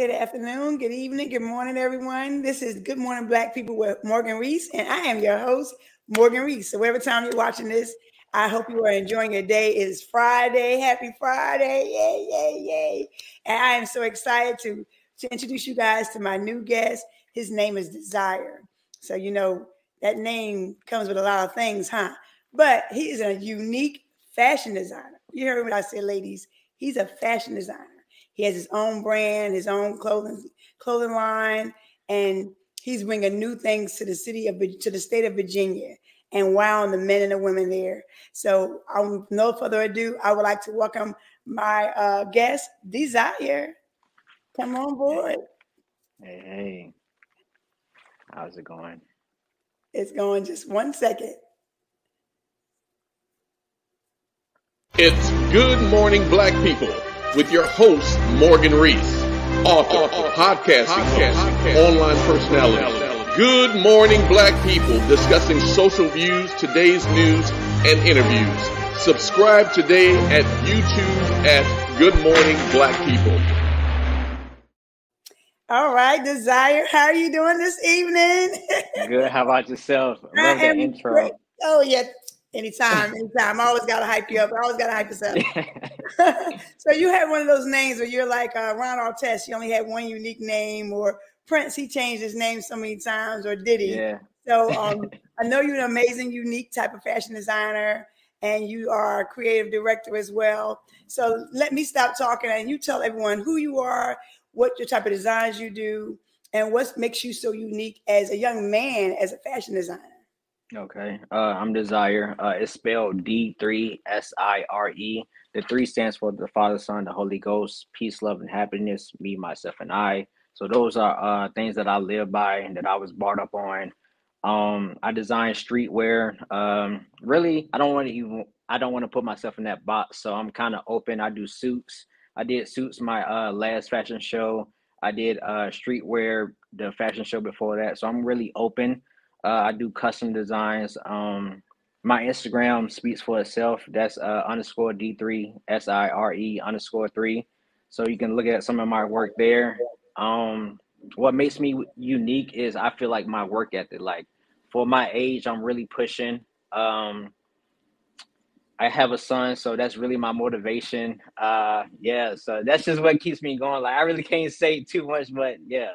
Good afternoon, good evening, good morning, everyone. This is Good Morning Black People with Morgan Rees, and I am your host, Morgan Rees. So whatever time you're watching this, I hope you are enjoying your day. It is Friday. Happy Friday. Yay, yay, yay. And I am so excited to introduce you guys to my new guest. His name is D3Sire. So, you know, that name comes with a lot of things, huh? But he is a unique fashion designer. You heard what I said, ladies. He's a fashion designer. He has his own brand, his own clothing line, and he's bringing new things to the state of Virginia, and wowing the men and the women there. So, with no further ado, I would like to welcome my guest, D3Sire. Come on board. Hey, how's it going? It's going. Just one second. It's Good Morning Black People with your host, Morgan Rees, author, podcasting, online personality. Good Morning Black People, discussing social views, today's news, and interviews. Subscribe today at YouTube at Good Morning Black People. All right, D3Sire, how are you doing this evening? Good. How about yourself? I love that intro. Great. Oh, yeah. Anytime. I always got to hype you up. I always got to hype us up. So you had one of those names where you're like Ron Artest. You only had one unique name, or Prince. He changed his name so many times, or did he? Yeah. So I know you're an amazing, unique type of fashion designer, and you are a creative director as well. So let me stop talking, and you tell everyone who you are, what your type of designs you do, and what makes you so unique as a young man, as a fashion designer. Okay, I'm D3Sire. It's spelled D3SIRE. The 3 stands for the Father, Son, the Holy Ghost, peace, love, and happiness, me, myself, and I. So those are things that I live by and that I was brought up on. I design streetwear. Really, I don't want to put myself in that box. So I'm kind of open. I do suits. I did suits my last fashion show. I did streetwear, the fashion show before that. So I'm really open. I do custom designs. My Instagram speaks for itself. That's underscore D3SIRE _3. So you can look at some of my work there. What makes me unique is I feel like my work ethic. Like for my age, I'm really pushing. I have a son, so that's really my motivation. Yeah, so that's just what keeps me going. Like I really can't say too much, but yeah,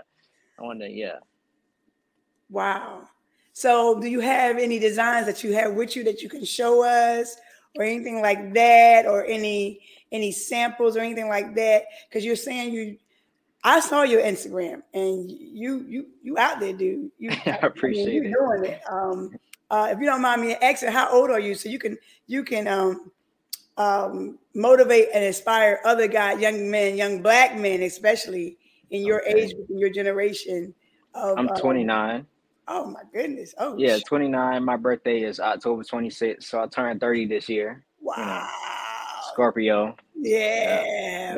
I want to. Yeah. Wow. So do you have any designs that you have with you that you can show us or anything like that, or any samples or anything like that? Because you're saying I saw your Instagram and you out there, dude. I appreciate it. You're doing it. If you don't mind me asking, how old are you? So you can motivate and inspire other young men, young black men, especially in your age, in your generation. I'm 29. Oh my goodness. Oh yeah, 29. My birthday is October 26th, so I turned 30 this year. Wow. Scorpio. Yeah.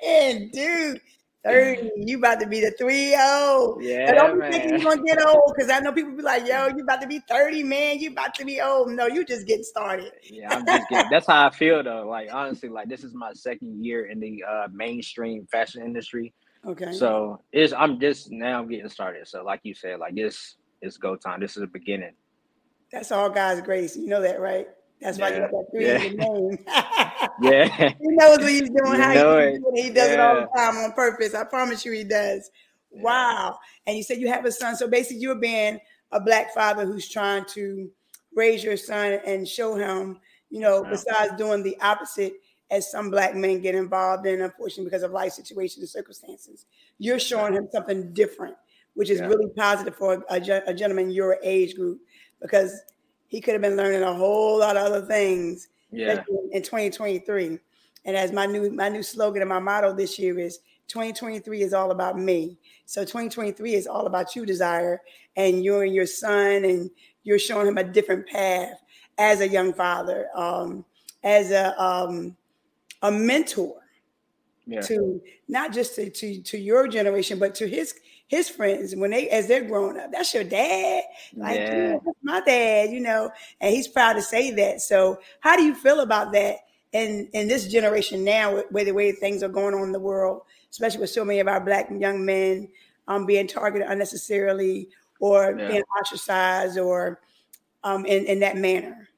Man, dude. 30. You about to be the 3-0. Yeah. And don't be thinking you're gonna get old, because I know people be like, yo, you about to be 30, man. You about to be old. No, you just getting started. Yeah, I'm just getting that's how I feel though. Like honestly, like this is my second year in the mainstream fashion industry. Okay. So I'm just now getting started. So like you said, like it's go time. This is the beginning. That's all God's grace. You know that, right? That's why you got that 3 in your name. Yeah. He knows what he's doing, he does it all the time on purpose. I promise you he does. Yeah. Wow. And you said you have a son. So basically you're being a black father who's trying to raise your son and show him, you know, besides doing the opposite as some black men get involved in, unfortunately, because of life situations and circumstances. You're showing him something different, which is really positive for a gentleman your age group, because he could have been learning a whole lot of other things in 2023. And as my new slogan and my motto this year is 2023 is all about me. So 2023 is all about you, D3Sire, and you and your son, and you're showing him a different path as a young father, as a mentor to not just to your generation, but to his friends when they're growing up. That's your dad, like that's my dad, you know, and he's proud to say that. So how do you feel about that in this generation now, with the way things are going on in the world, especially with so many of our Black young men being targeted unnecessarily or being ostracized or in that manner?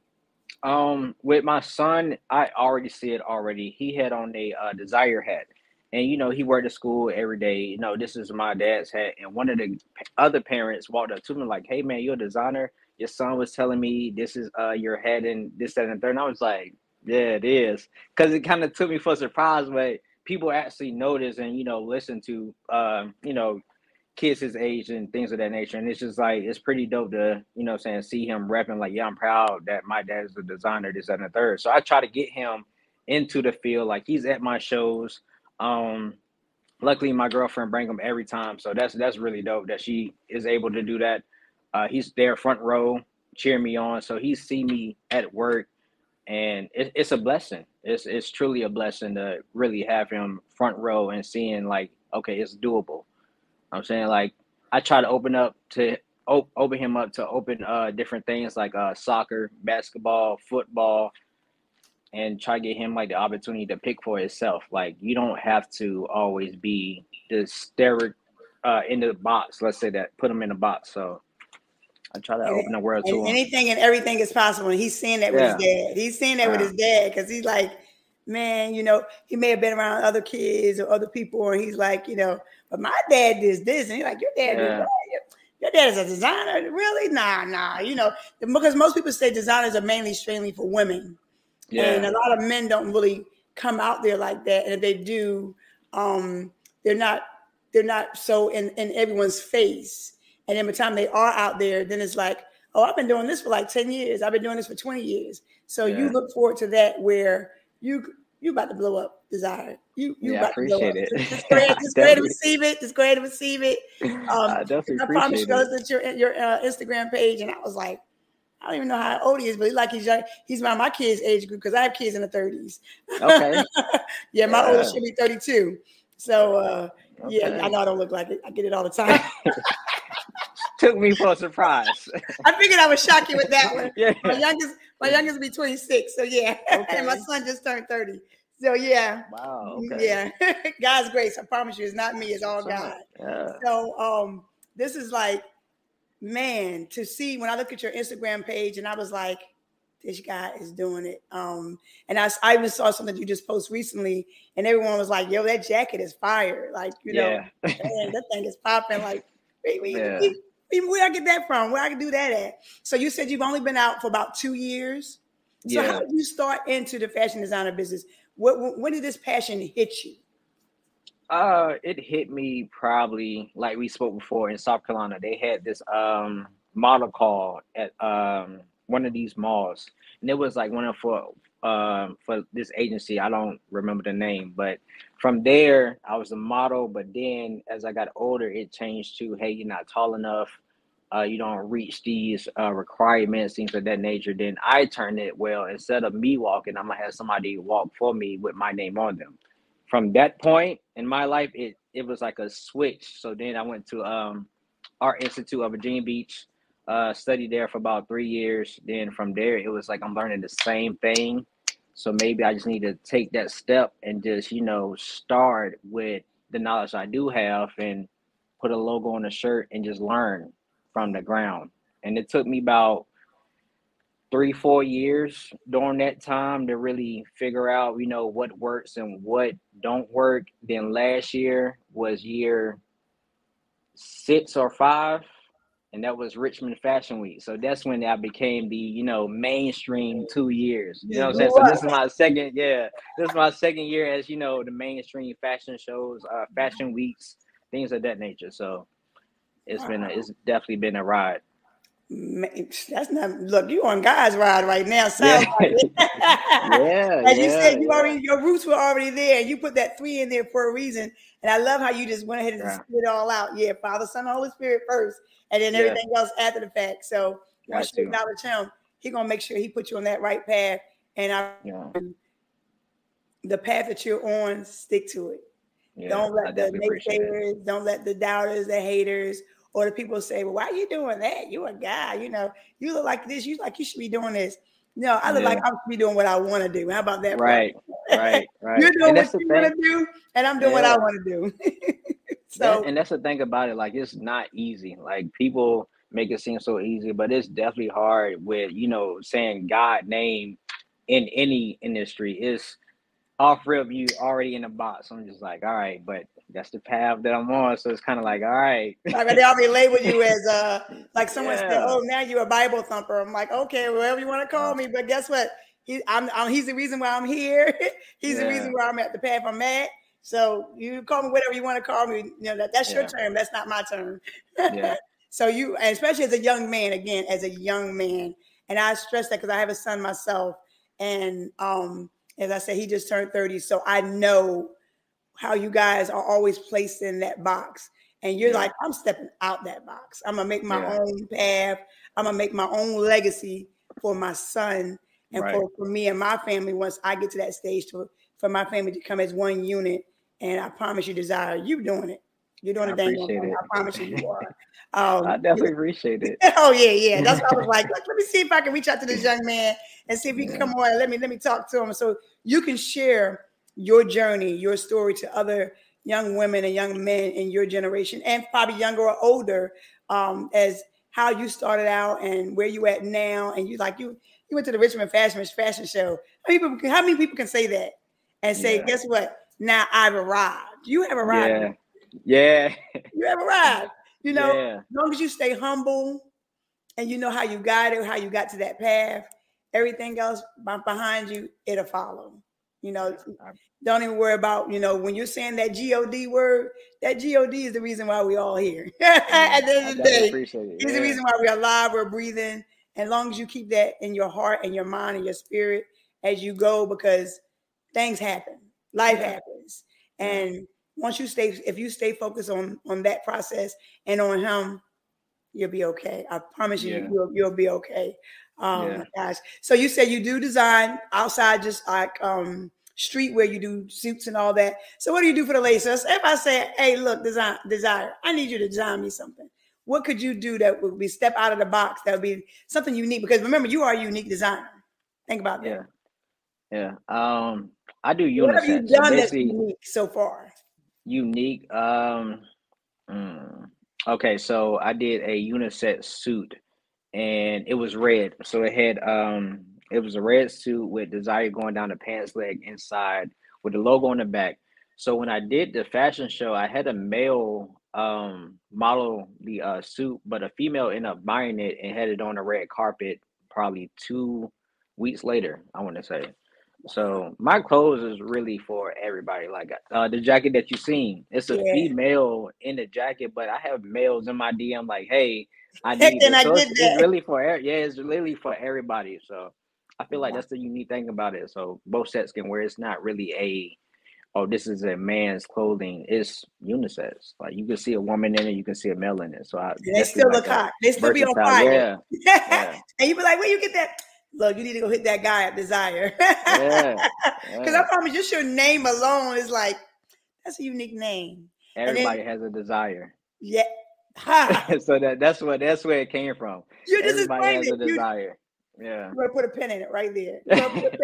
With my son, I already see it already. He had on a D3Sire hat. And, you know, he wore to school every day. You know, this is my dad's hat. And one of the other parents walked up to me like, hey, man, you're a designer. Your son was telling me this is your hat and this, that, and the third. And I was like, yeah, it is. Because it kind of took me for surprise, but people actually notice and, you know, listen to, you know, kids his age and things of that nature. And it's just like, it's pretty dope to, you know what I'm saying, see him repping like, yeah, I'm proud that my dad is a designer, this, that, and the third. So I try to get him into the field. Like, he's at my shows. Luckily my girlfriend brings him every time, so that's really dope that she is able to do that. He's there front row cheering me on, so he see me at work, and it's a blessing. It's truly a blessing to really have him front row and seeing like, okay, it's doable. I'm saying, like, I try to open him up to open different things like soccer, basketball, football, and try to get him like the opportunity to pick for himself. Like, you don't have to always be the stare in the box. Let's say that, put him in the box. So I try to open the world to him. Anything and everything is possible. And he's seeing that with his dad. He's seeing that with his dad. Cause he's like, man, you know, he may have been around other kids or other people. And he's like, you know, but my dad did this. And he's like, your dad did that. Your dad is a designer. Really? Nah. You know, because most people say designers are mainly strictly for women. Yeah. And a lot of men don't really come out there like that. And if they do, they're not so in everyone's face. And then by the time they are out there, then it's like, oh, I've been doing this for like 10 years. I've been doing this for 20 years. So you look forward to that where you about to blow up, D3Sire. You about to blow up. It. Just go ahead and receive it. Just go ahead and receive it. I promise you, goes to your Instagram page, and I was like, I don't even know how old he is, but he's like he's young. He's around my kids' age group because I have kids in the 30s. Okay. Yeah, my oldest should be 32. So I know I don't look like it. I get it all the time. Took me for a surprise. I figured I would shock you with that one. Yeah. My youngest will be 26. So yeah. Okay. And my son just turned 30. So yeah. Wow. Okay. Yeah. God's grace. I promise you, it's not me, it's all God. Yeah. So this is like, man, to see when I look at your Instagram page, and I was like, this guy is doing it. And I even saw something that you just posted recently, and everyone was like, yo, that jacket is fire. Like, you know, man, that thing is popping. Like, where I get that from? Where I can do that at? So you said you've only been out for about 2 years. So how did you start into the fashion designer business? When did this passion hit you? It hit me probably, like we spoke before, in South Carolina. They had this model call at one of these malls, and it was like one of for this agency. I don't remember the name, but from there I was a model. But then as I got older, it changed to, hey, you're not tall enough, you don't reach these requirements, things of that nature. Then I turned it, well, instead of me walking, I'm gonna have somebody walk for me with my name on them. From that point in my life, it was like a switch. So then I went to Art Institute of Virginia Beach, studied there for about 3 years. Then from there, it was like I'm learning the same thing. So maybe I just need to take that step and just, you know, start with the knowledge I do have and put a logo on a shirt and just learn from the ground. And it took me about 3-4 years during that time to really figure out, you know, what works and what don't work. Then last year was year 6 or 5, and that was Richmond Fashion Week. So that's when I became the, you know, mainstream 2 years. You know what I'm saying? So this is my second, year as, you know, the mainstream fashion shows, fashion weeks, things of that nature. So it's been, it's definitely been a ride. Man, that's not, look, you on God's ride right now. As you said, you already, your roots were already there, and you put that 3 in there for a reason. And I love how you just went ahead and spit it all out. Yeah, Father, Son, Holy Spirit first, and then everything else after the fact. So once you acknowledge him, he's gonna make sure he puts you on that right path. And the path that you're on, stick to it. Don't let the naysayers, don't let the doubters, the haters, or the people say, well, why are you doing that? You a guy, you know, you look like this. You should be doing this. No, I look like I'm be doing what I want to do. How about that? Right, right, right. You're doing what you want to do, and I'm doing what I want to do. So, and that's the thing about it. Like, it's not easy. Like, people make it seem so easy, but it's definitely hard with, you know, saying God's name in any industry. It's off real view already in the box. I'm just like, all right, but that's the path that I'm on. So it's kind of like, all right. Like, they already label you as like someone said, oh, now you're a Bible thumper. I'm like, okay, whatever you want to call me. But guess what? He's the reason why I'm here. He's the reason why I'm at the path I'm at. So you call me whatever you want to call me. You know, that's your term. That's not my term. So you, and especially as a young man, again, as a young man. And I stress that because I have a son myself. And as I said, he just turned 30. So I know how you guys are always placed in that box. And you're like, I'm stepping out that box. I'm going to make my own path. I'm going to make my own legacy for my son and for me and my family once I get to that stage to, for my family to come as one unit. And I promise you, D3Sire, you're doing it. You're doing a dang thing. I promise you, you are. I definitely appreciate it. Oh, yeah, yeah. That's what I was like. Let me see if I can reach out to this young man and see if he can come on and let me talk to him. So you can share your journey, your story to other young women and young men in your generation and probably younger or older, as how you started out and where you at now. And you like, you went to the Richmond Fashion Show. How many people can say that and say, guess what? Now I've arrived. You have arrived. Yeah. You have arrived. You know, as long as you stay humble and you know how you got it, how you got to that path, everything else behind you, it'll follow. You know, don't even worry about, you know, when you're saying that G-O-D word, that G-O-D is the reason why we all here. At the end of the day, it's the reason why we're alive, we're breathing. As long as you keep that in your heart and your mind and your spirit as you go, because things happen. Life happens. And once you stay, if you stay focused on that process and on him, you'll be okay. I promise you, you'll be okay. My gosh. So you said you do design outside, just like street where you do suits and all that. So what do you do for the ladies? So if I say, hey, look, D3Sire, I need you to design me something. What could you do that would be step out of the box? That would be something unique, because remember, you are a unique designer. Think about that. Yeah. I do unisex. What have you done that's unique so far? Unique. Okay, so I did a unisex suit, and it was red. So it had it was a red suit with D3Sire going down the pants leg inside with the logo on the back. So when I did the fashion show, I had a male model the suit, but a female ended up buying it and had it on the red carpet probably 2 weeks later, I want to say. So my clothes is really for everybody. Like the jacket that you seen, it's a female in the jacket, but I have males in my DM like, hey, I need it. So it's really for it's really for everybody. So I feel like that's the unique thing about it. So both sets can wear. It's not really this is a man's clothing. It's unisex. Like, you can see a woman in it, you can see a male in it. So they still look hot. They still be on fire. Yeah. And you be like, where you get that? Look, you need to go hit that guy at D3Sire. Because I promise, just your name alone is like, that's a unique name. Everybody has a desire. Yeah. Huh. So that's where it came from. You just explained it. Desire. Yeah. We're going to put a pin in it right there. Yeah. We put a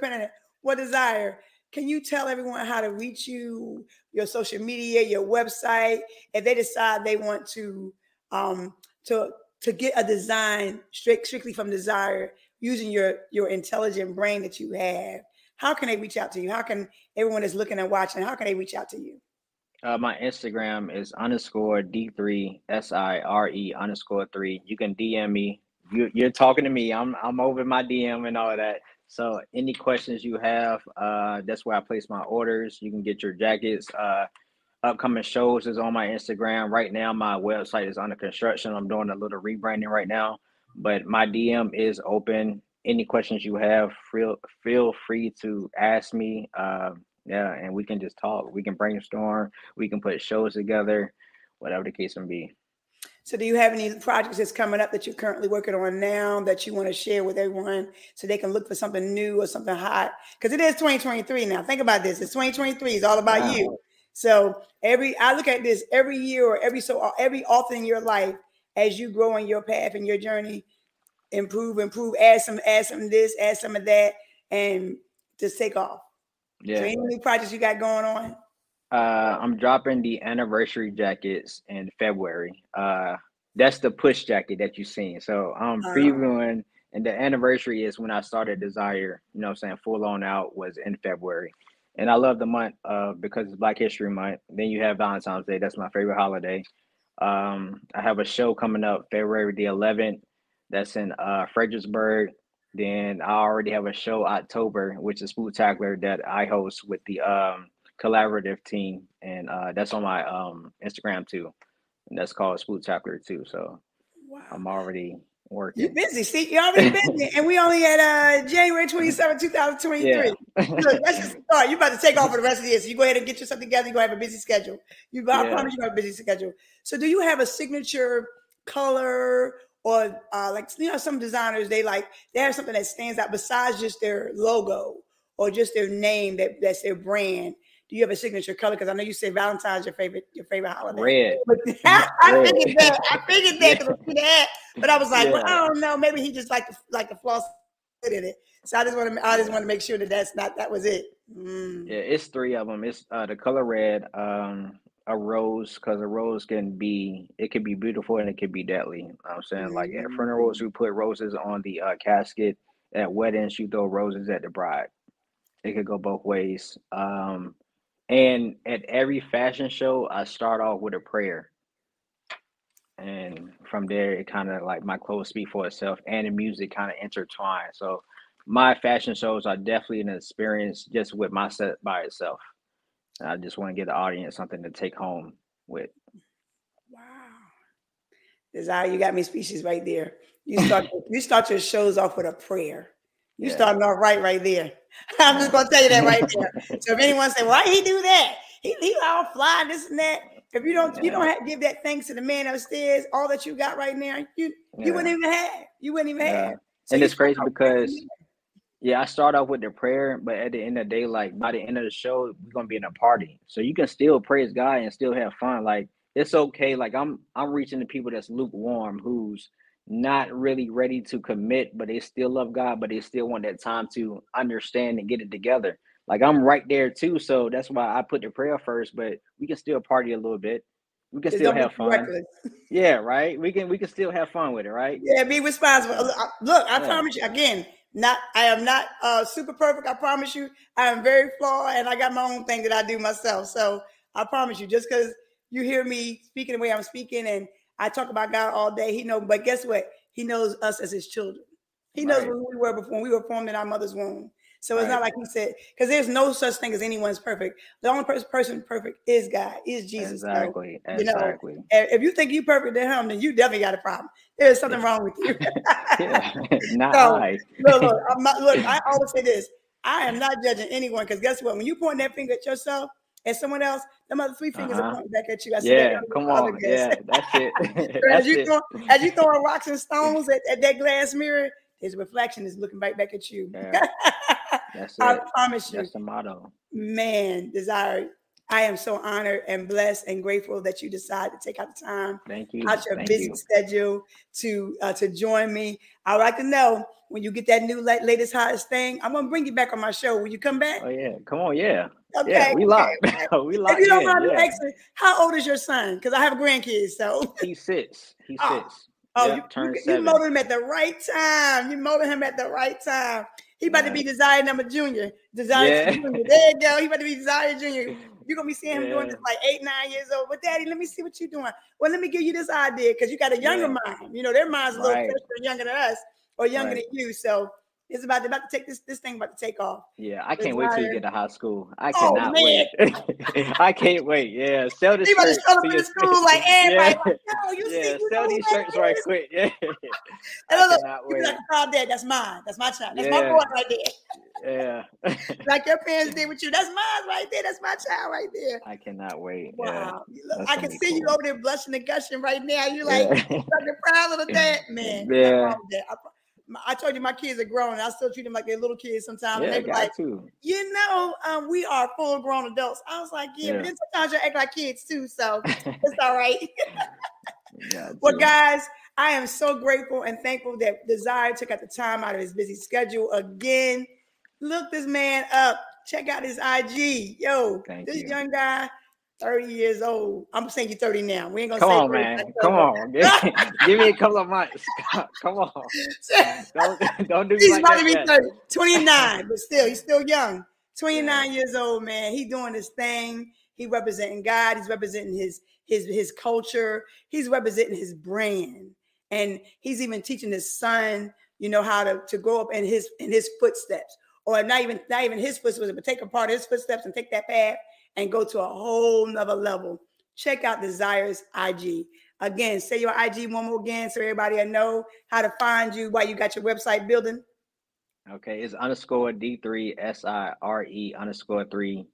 pin in it. What D3Sire? Can you tell everyone how to reach you, your social media, your website, if they decide they want to get a design strictly from D3Sire using your intelligent brain that you have? How can they reach out to you? How can everyone that's looking and watching, how can they reach out to you? My Instagram is _D3SIRE_3. You can DM me. You're talking to me. I'm over my DM and all that. So any questions you have, that's where I place my orders. You can get your jackets. Upcoming shows is on my Instagram. Right now, my website is under construction. I'm doing a little rebranding right now, but my DM is open. Any questions you have, feel free to ask me. And we can just talk. We can brainstorm. We can put shows together, whatever the case may be. So do you have any projects that's coming up that you're currently working on now that you want to share with everyone so they can look for something new or something hot? Because it is 2023 now. Think about this. It's 2023. It's all about you. So I look at this every year or every often in your life as you grow on your path and your journey. improve, add some of this, add some of that, and just take off. Yeah. So any new projects you got going on? I'm dropping the anniversary jackets in February. That's the push jacket that you've seen. So I'm previewing, and the anniversary is when I started D3Sire, you know what I'm saying, full on out was in February. And I love the month because it's Black History Month. Then you have Valentine's Day. That's my favorite holiday. I have a show coming up February the 11th. That's in Fredericksburg. Then I already have a show October, which is Spooktacular, that I host with the collaborative team. And that's on my Instagram too. And that's called Spooktacular too. So wow. I'm already working. You're busy. See, you're already busy. And we only had January 27, 2023. Yeah. Look, that's just the start. You're about to take off for the rest of the year. So you go ahead and get yourself together. You're going to have a busy schedule. I promise you're going to have a busy schedule. So do you have a signature color? Or like, you know, some designers, they have something that stands out besides just their logo or just their name, that's their brand. Do you have a signature color? Because I know you say Valentine's your favorite holiday. Red. I figured that. Because I see that. But I was like, well, I don't know. Maybe he just like the floss in it. So I just want to make sure that was it. Mm. Yeah, it's three of them. It's the color red. A rose, because a rose could be beautiful and it could be deadly. You know what I'm saying, like at funerals, you put roses on the casket. At weddings, you throw roses at the bride. It could go both ways. And at every fashion show, I start off with a prayer, and from there, it kind of like my clothes speak for itself, and the music kind of intertwine. So my fashion shows are definitely an experience just with my set by itself. I just want to give the audience something to take home with. Wow. D3Sire, you got me speechless right there. You start your shows off with a prayer. You starting off right there. I'm just going to tell you that right there. So if anyone say, why he do that? He all fly, this and that. If you don't have to give that thanks to the man upstairs, all that you got right now, you wouldn't even have. You wouldn't even have. So and it's crazy because... Yeah, I start off with the prayer, but at the end of the day, like by the end of the show, we're gonna be in a party. So you can still praise God and still have fun. Like it's okay. Like I'm reaching the people that's lukewarm, who's not really ready to commit, but they still love God, but they still want that time to understand and get it together. Like I'm right there too. So that's why I put the prayer first, but we can still party a little bit. We can still have fun. Reckless. Yeah, right. We can still have fun with it, right? Yeah, be responsible. Look, I promise you again. I am not super perfect. I promise you, I am very flawed, and I got my own thing that I do myself. So I promise you, just because you hear me speaking the way I'm speaking, and I talk about God all day, He knows. But guess what? He knows us as His children. He knows who we were before we were formed in our mother's womb. So it's not like He said, because there's no such thing as anyone's perfect. The only person perfect is God, is Jesus. Exactly. So, exactly. You know, if you think you're perfect to Him, then you definitely got a problem. There's something wrong with you. Look, I always say this. I am not judging anyone, because guess what? When you point that finger at yourself and someone else, them other three fingers are pointing back at you. I said, come on. Yeah, that's it. As you throwing rocks and stones at that glass mirror, his reflection is looking right back at you. Yeah. That's I promise you. That's the motto. Man, D3Sire, I am so honored and blessed and grateful that you decide to take out the time out your busy schedule to join me. I'd like to know when you get that new latest hottest thing. I'm gonna bring you back on my show. Will you come back? Oh yeah, come on, yeah. Okay, yeah, we live. We live. If you don't mind me asking, how old is your son? Because I have grandkids, so he's six. Oh, yep, you molded him at the right time. He about to be D3Sire number junior. D3Sire Junior. There you go. He about to be D3Sire Junior. You're gonna be seeing him doing this like 8, 9 years old. But Daddy, let me see what you're doing. Well, let me give you this idea, because you got a younger mind. You know, their mind's a little fresher, younger than us, or younger than you. So it's about to take this thing about to take off. Yeah, I can't wait till you get to high school. I cannot wait. I can't wait. Yeah, sell this. He about to show up in the school like everybody. Like, no, sell these shirts right quick. Yeah, I cannot wait. Like, oh, Dad, that's mine. That's my child. That's my boy right there. Yeah, like your parents did with you. That's mine right there. That's my child right there. I cannot wait. Wow, yeah. Look, I can see you over there blushing and gushing right now. You're like such a proud little dad, man. Yeah. I told you my kids are grown, and I still treat them like they're little kids sometimes. Yeah, and they be like, we are full grown adults. I was like, but then sometimes you act like kids too, so it's all right. Well, guys, I am so grateful and thankful that D3Sire took out the time out of his busy schedule again. Look this man up. Check out his IG. Yo, Thank you. Young guy, 30 years old. I'm saying you're 30 now. We ain't going to say come on, 30, man. Come on. Give me a couple of months. Come on. Don't do me like that. He's about to be 30, 29, but still, he's still young. 29 years old, man. He doing his thing. He representing God. He's representing his culture. He's representing his brand. And he's even teaching his son, you know, how to grow up in his footsteps, or not even his footsteps, but take a part of his footsteps and take that path and go to a whole nother level. Check out D3Sire's IG. Again, say your IG one more again so everybody know how to find you while you got your website building. Okay, it's underscore D3SIRE _3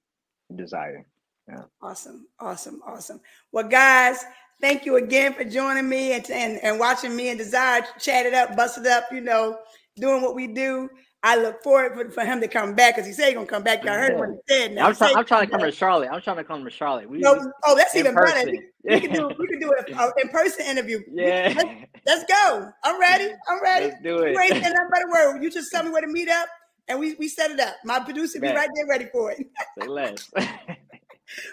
D3Sire. Yeah. Awesome, awesome, awesome. Well, guys, thank you again for joining me and watching me and D3Sire chat it up, bust it up, you know, doing what we do. I look forward for him to come back, because he said he's going to come back. Y'all heard what he said. Now. I'm trying to come to Charlotte. Oh, that's even better. We can do an in-person interview. Yeah. Let's go. I'm ready. Let's do it. You ain't saying nothing but a word. You just tell me where to meet up, and we set it up. My producer be right there ready for it. Say less.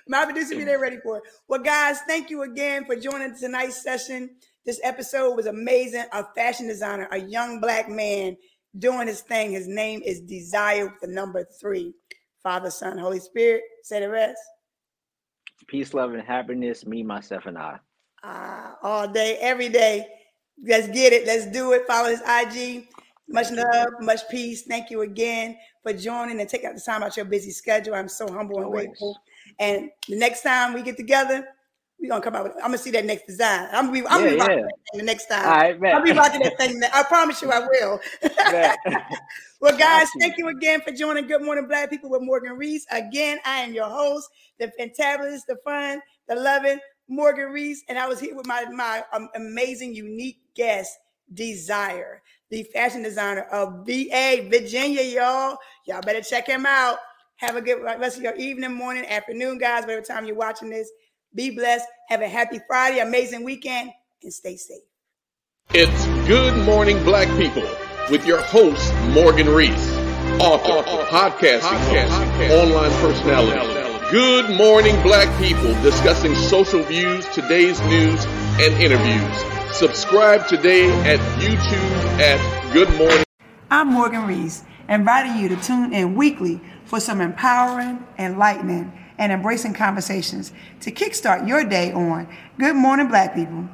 My producer be there ready for it. Well, guys, thank you again for joining tonight's session. This episode was amazing. A fashion designer, a young black man, doing his thing. His name is D3Sire with the number 3. Father, Son, Holy Spirit. Say the rest. Peace, love, and happiness. Me, myself, and I. All day, every day. Let's get it. Let's do it. Follow his IG. Much love, much peace. Thank you again for joining and taking out the time out your busy schedule. I'm so humble and grateful. And the next time we get together, we're going to come out with, I'm going to see that next design. I'm going to be watching that thing the next time. Right, I'll be watching that thing. I promise you I will. Well, guys, thank you again for joining Good Morning Black People with Morgan Rees. Again, I am your host, the fantabulous, the fun, the loving Morgan Rees. And I was here with my amazing, unique guest, D3Sire, the fashion designer of VA, Virginia, y'all. Y'all better check him out. Have a good rest of your evening, morning, afternoon, guys, whatever time you're watching this. Be blessed. Have a happy Friday, amazing weekend, and stay safe. It's Good Morning Black People with your host, Morgan Rees, author, podcasting, online personality. Good Morning Black People, discussing social views, today's news, and interviews. Subscribe today at YouTube at Good Morning. I'm Morgan Rees, inviting you to tune in weekly for some empowering, enlightening, and embracing conversations to kickstart your day on Good Morning Black People.